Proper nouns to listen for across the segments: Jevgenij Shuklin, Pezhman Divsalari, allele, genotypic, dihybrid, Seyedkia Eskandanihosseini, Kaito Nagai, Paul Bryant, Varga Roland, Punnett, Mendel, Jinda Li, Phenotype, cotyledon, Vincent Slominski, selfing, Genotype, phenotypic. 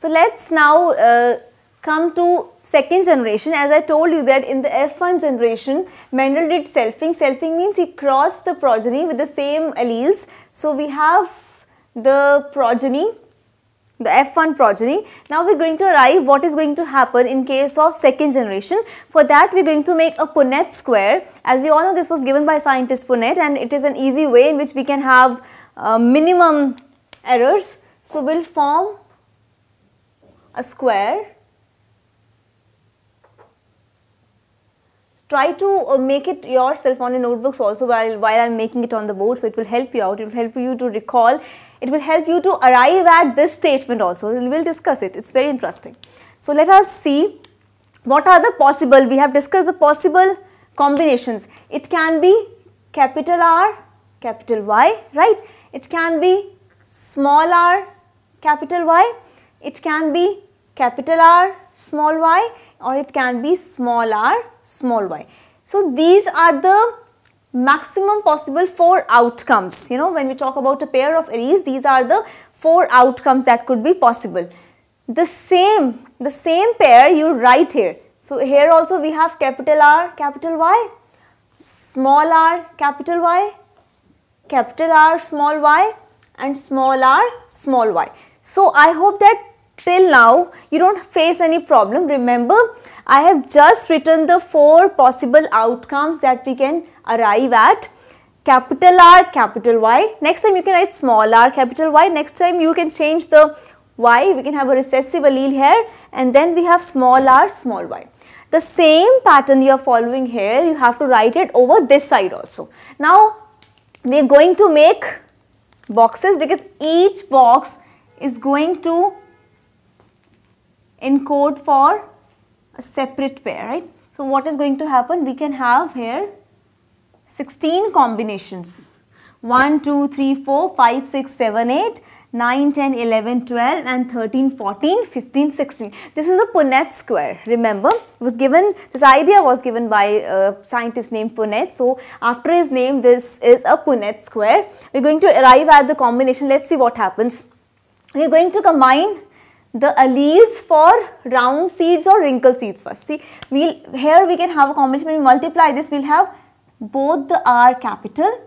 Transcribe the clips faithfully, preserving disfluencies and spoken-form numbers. So let's now uh, come to second generation. As I told you that in the F one generation, Mendel did selfing. Selfing means he crossed the progeny with the same alleles. So we have the progeny, the F one progeny. Now we are going to arrive what is going to happen in case of second generation. For that we are going to make a Punnett square. As you all know, this was given by scientist Punnett, and it is an easy way in which we can have uh, minimum errors. So we will form a square. Try to uh, make it yourself on your notebooks also while, while I am making it on the board, so it will help you out, it will help you to recall, it will help you to arrive at this statement also. We will discuss it, it is very interesting. So let us see what are the possible, we have discussed the possible combinations. It can be capital R, capital Y, right? It can be small r, capital Y, it can be capital R, small y, or it can be small r, small y. So these are the maximum possible four outcomes. You know, when we talk about a pair of alleles, these are the four outcomes that could be possible. The same, the same pair you write here. So here also we have capital R, capital Y, small r, capital Y, capital R, small y, and small r, small y. So I hope that till now you don't face any problem. Remember, I have just written the four possible outcomes that we can arrive at. Capital R, capital Y. Next time you can write small r, capital Y. Next time you can change the Y. We can have a recessive allele here, and then we have small r, small y. The same pattern you are following here, you have to write it over this side also. Now we are going to make boxes because each box is going to encode for a separate pair, right? So what is going to happen? We can have here sixteen combinations, one, two, three, four, five, six, seven, eight, nine, ten, eleven, twelve and thirteen, fourteen, fifteen, sixteen. This is a Punnett square, remember. It was given, this idea was given by a scientist named Punnett. So after his name, this is a Punnett square. We are going to arrive at the combination. Let's see what happens. We are going to combine the alleles for round seeds or wrinkle seeds first. See, we'll, here we can have a combination. When we multiply this, we will have both the R capital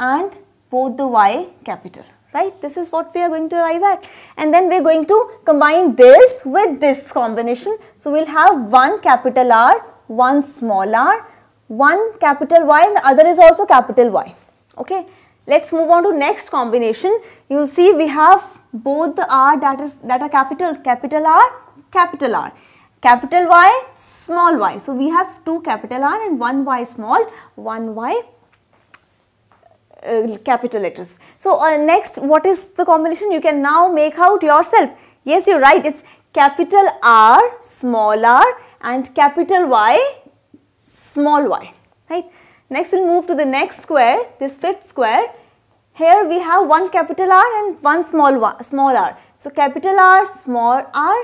and both the Y capital, right? This is what we are going to arrive at. And then we are going to combine this with this combination. So, we will have one capital R, one small r, one capital Y, and the other is also capital Y, okay? Let us move on to next combination. You will see we have both the R that is that are capital, capital R, capital R, capital Y, small y. So we have two capital R and one Y small, one Y uh, capital letters. So uh, next, what is the combination? You can now make out yourself. Yes, you're right. It's capital R, small r, and capital Y, small y. Right. Next, we'll move to the next square, this fifth square. Here we have one capital R and one small y, small r. So capital R, small r,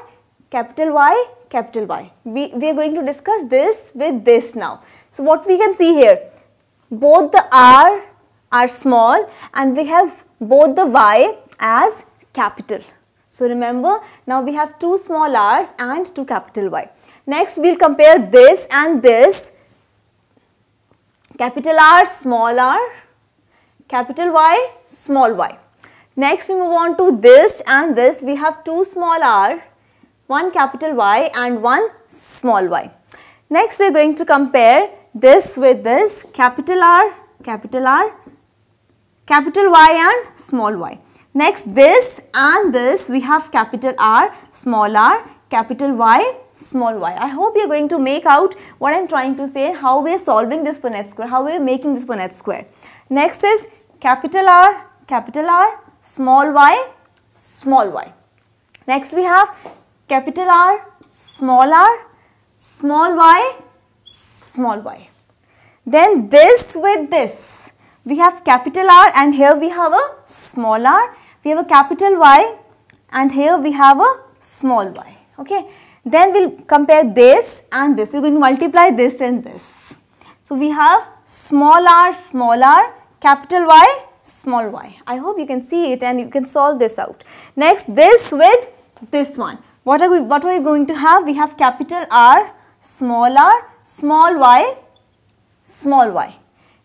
capital Y, capital Y. We, we are going to discuss this with this now. So what we can see here, both the R are small and we have both the Y as capital. So remember, now we have two small r's and two capital Y. Next we will compare this and this, capital R, small r, capital Y, small y. Next we move on to this and this. We have two small r, one capital Y and one small y. Next we are going to compare this with this, capital R, capital R, capital Y and small y. Next this and this, we have capital R, small r, capital Y, small y. I hope you are going to make out what I am trying to say, how we are solving this Punnett square, how we are making this Punnett square. Next is capital R, capital R, small y, small y. Next we have capital R, small r, small y, small y. Then this with this, we have capital R and here we have a small r, we have a capital Y and here we have a small y, okay. Then we will compare this and this, we are going to multiply this and this. So we have small r, small r, capital Y, small y. I hope you can see it and you can solve this out. Next this with this one. What are we, what are we going to have? We have capital R, small r, small y, small y.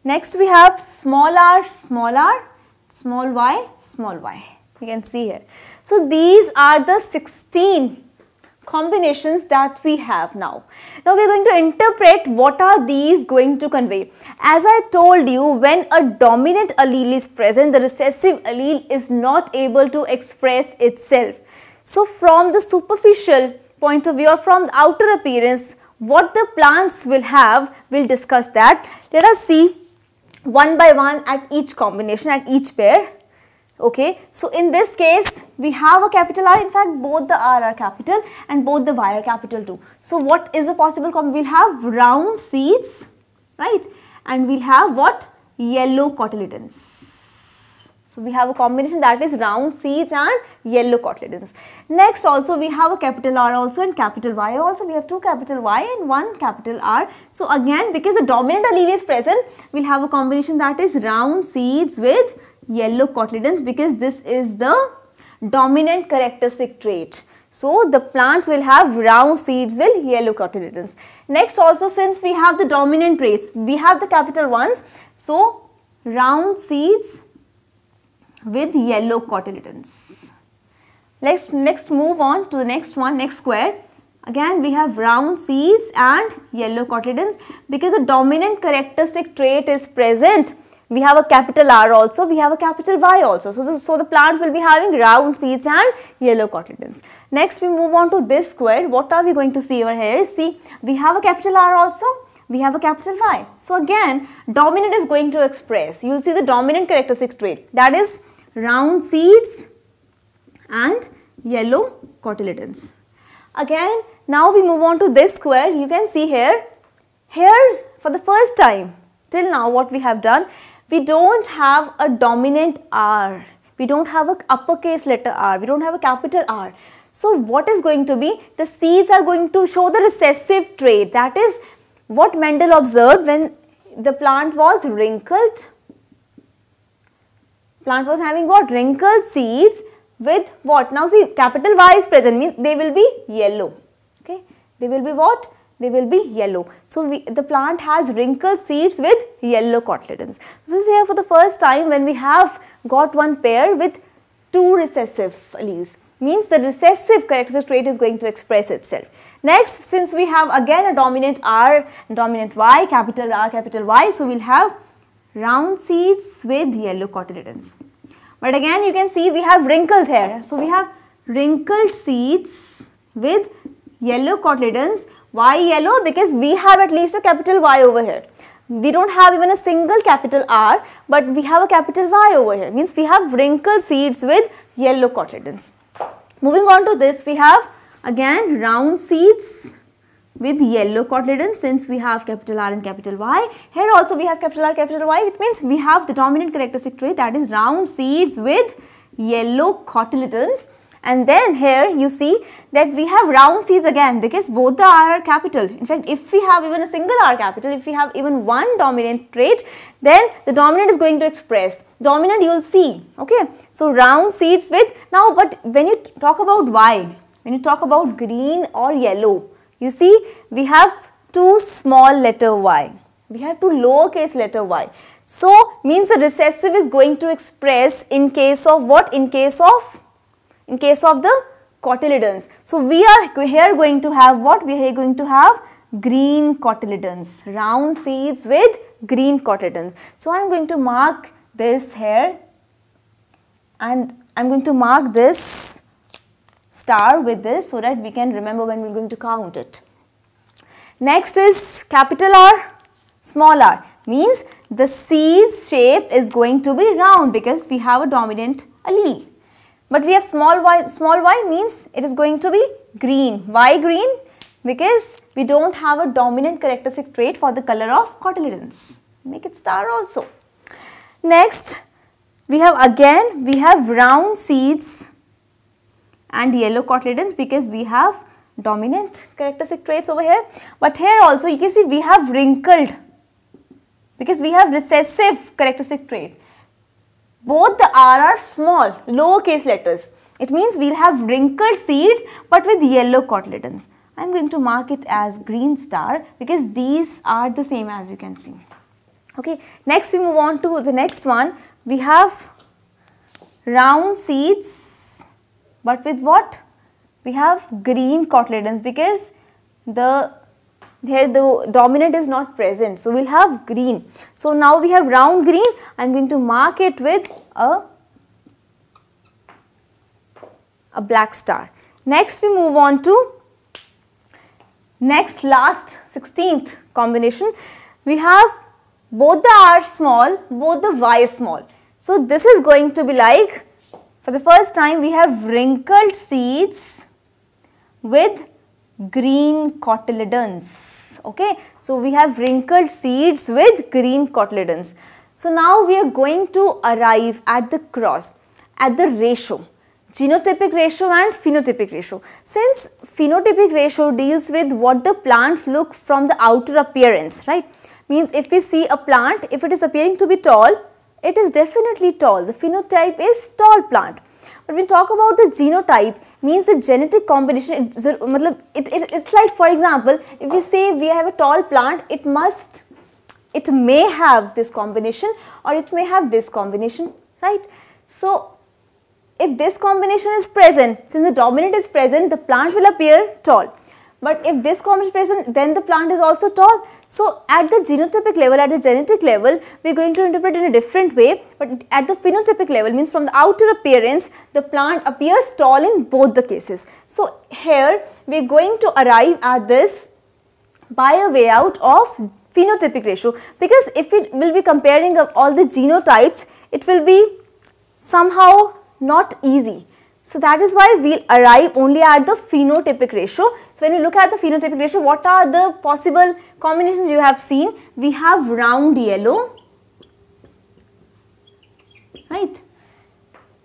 Next we have small r, small r, small y, small y. You can see here. So these are the sixteen combinations that we have now. Now we are going to interpret what are these going to convey. As I told you, when a dominant allele is present, the recessive allele is not able to express itself. So from the superficial point of view or from the outer appearance, what the plants will have, we'll discuss that. Let us see one by one at each combination, at each pair. Okay, so in this case we have a capital R. In fact, both the R are capital and both the Y are capital too. So what is a possible combination? We'll have round seeds, right? And we'll have what? Yellow cotyledons. So we have a combination that is round seeds and yellow cotyledons. Next also we have a capital R also and capital Y also. We have two capital Y and one capital R. So again, because the dominant allele is present, we'll have a combination that is round seeds with yellow cotyledons, because this is the dominant characteristic trait. So the plants will have round seeds with yellow cotyledons. Next also, since we have the dominant traits, we have the capital ones. So round seeds with yellow cotyledons. Let's next move on to the next one, next square. Again we have round seeds and yellow cotyledons. Because the dominant characteristic trait is present, we have a capital R also, we have a capital Y also. So, this, so the plant will be having round seeds and yellow cotyledons. Next we move on to this square. What are we going to see over here? See, we have a capital R also, we have a capital Y. So again, dominant is going to express, you will see the dominant characteristic trait, that is round seeds and yellow cotyledons. Again, now we move on to this square. You can see here, here for the first time till now what we have done, we don't have a dominant R, we don't have a uppercase letter R, we don't have a capital R. So what is going to be? The seeds are going to show the recessive trait, that is what Mendel observed when the plant was wrinkled. Plant was having what? Wrinkled seeds with what? Now see, capital Y is present, means they will be yellow, okay? They will be what? They will be yellow. So we, the plant has wrinkled seeds with yellow cotyledons. So this is here for the first time when we have got one pair with two recessive alleles. Means the recessive characteristic trait is going to express itself. Next, since we have again a dominant R, dominant Y, capital R, capital Y, so we'll have round seeds with yellow cotyledons. But again you can see we have wrinkled hair. So we have wrinkled seeds with yellow cotyledons. Why yellow? Because we have at least a capital Y over here. We don't have even a single capital R, but we have a capital Y over here. Means we have wrinkled seeds with yellow cotyledons. Moving on to this, we have again round seeds with yellow cotyledons. Since we have capital R and capital Y, here also we have capital R, capital Y, which means we have the dominant characteristic trait, that is round seeds with yellow cotyledons. And then here you see that we have round seeds again, because both the R are capital. In fact, if we have even a single R capital, if we have even one dominant trait, then the dominant is going to express. Dominant you will see, okay. So round seeds with, now but when you talk about Y, when you talk about green or yellow, you see we have two small letter Y, we have two lowercase letter Y. So means the recessive is going to express in case of what? In case of in case of the cotyledons. So we are here going to have what? We are here going to have green cotyledons, round seeds with green cotyledons. So I am going to mark this here and I am going to mark this star with this so that we can remember when we are going to count it. Next is capital R, small r, means the seed's shape is going to be round because we have a dominant allele. But we have small y, small y means it is going to be green. Why green? Because we don't have a dominant characteristic trait for the color of cotyledons. Make it star also. Next, we have again, we have round seeds and yellow cotyledons because we have dominant characteristic traits over here. But here also you can see we have wrinkled because we have recessive characteristic trait. Both the R are small, lowercase letters. It means we'll have wrinkled seeds but with yellow cotyledons. I'm going to mark it as green star because these are the same, as you can see. Okay, next we move on to the next one. We have round seeds but with what? We have green cotyledons because the here the dominant is not present. So, we'll have green. So, now we have round green. I'm going to mark it with a, a black star. Next, we move on to next last sixteenth combination. We have both the R small, both the Y small. So, this is going to be like, for the first time we have wrinkled seeds with green cotyledons. Okay, so we have wrinkled seeds with green cotyledons. So now we are going to arrive at the cross, at the ratio, genotypic ratio and phenotypic ratio. Since phenotypic ratio deals with what the plants look from the outer appearance, right? Means if we see a plant, if it is appearing to be tall, it is definitely tall. The phenotype is tall plant. But when we talk about the genotype, means the genetic combination, it, it, it, it's like, for example, if we say we have a tall plant, it must, it may have this combination or it may have this combination, right? So, if this combination is present, since the dominant is present, the plant will appear tall. But if this combination is present, then the plant is also tall. So, at the genotypic level, at the genetic level, we are going to interpret in a different way. But at the phenotypic level, means from the outer appearance, the plant appears tall in both the cases. So, here we are going to arrive at this by a way out of phenotypic ratio. Because if we will be comparing all the genotypes, it will be somehow not easy. So, that is why we will arrive only at the phenotypic ratio. So, when you look at the phenotypic ratio, what are the possible combinations you have seen? We have round yellow, right?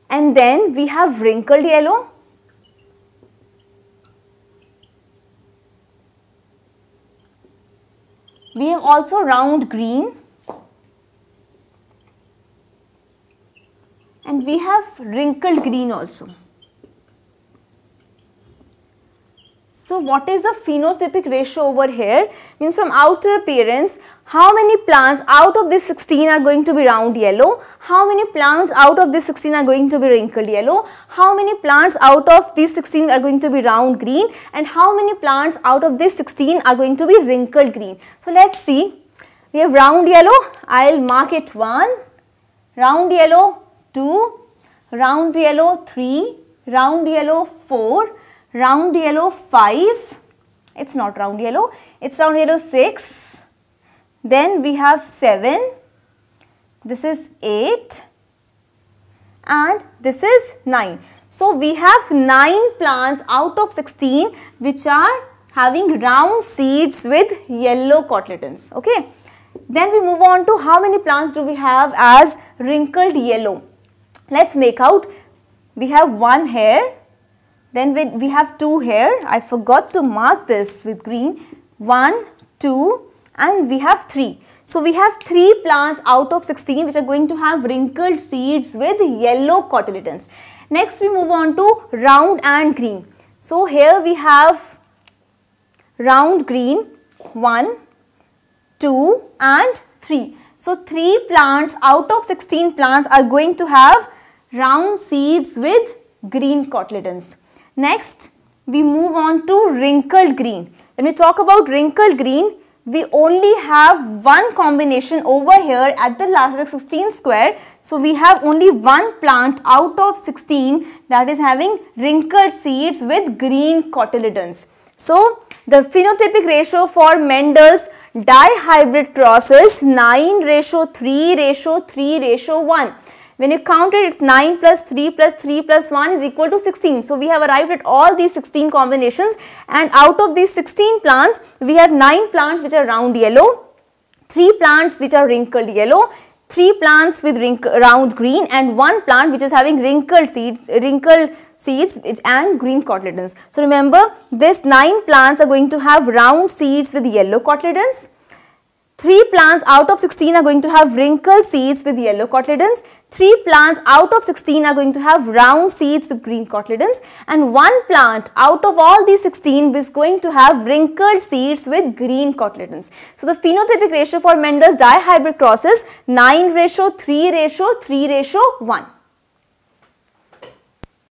And then we have wrinkled yellow. We have also round green. And we have wrinkled green also. So, what is the phenotypic ratio over here? Means from outer appearance, how many plants out of this sixteen are going to be round yellow? How many plants out of this sixteen are going to be wrinkled yellow? How many plants out of these sixteen are going to be round green? And how many plants out of this sixteen are going to be wrinkled green? So, let's see. We have round yellow. I'll mark it one. Round yellow two. Round yellow three. Round yellow four. Round yellow five, it's not round yellow, it's round yellow six, then we have seven, this is eight and this is nine. So, we have nine plants out of sixteen which are having round seeds with yellow cotyledons. Okay. Then we move on to how many plants do we have as wrinkled yellow. Let's make out, we have one here. Then we have two here, I forgot to mark this with green, one, two and we have three. So, we have three plants out of sixteen which are going to have wrinkled seeds with yellow cotyledons. Next we move on to round and green. So, here we have round green, one, two and three. So, three plants out of sixteen plants are going to have round seeds with green cotyledons. Next, we move on to wrinkled green. When we talk about wrinkled green, we only have one combination over here at the last sixteen square. So, we have only one plant out of sixteen that is having wrinkled seeds with green cotyledons. So, the phenotypic ratio for Mendel's dihybrid cross is nine ratio three ratio three ratio one. When you count it, it's nine plus three plus three plus one is equal to sixteen. So, we have arrived at all these sixteen combinations and out of these sixteen plants, we have nine plants which are round yellow, three plants which are wrinkled yellow, three plants with round green and one plant which is having wrinkled seeds, wrinkled seeds and green cotyledons. So, remember, these nine plants are going to have round seeds with yellow cotyledons. Three plants out of sixteen are going to have wrinkled seeds with yellow cotyledons. Three plants out of sixteen are going to have round seeds with green cotyledons. And one plant out of all these sixteen is going to have wrinkled seeds with green cotyledons. So, the phenotypic ratio for Mendel's dihybrid cross is nine ratio, three ratio, three ratio, one.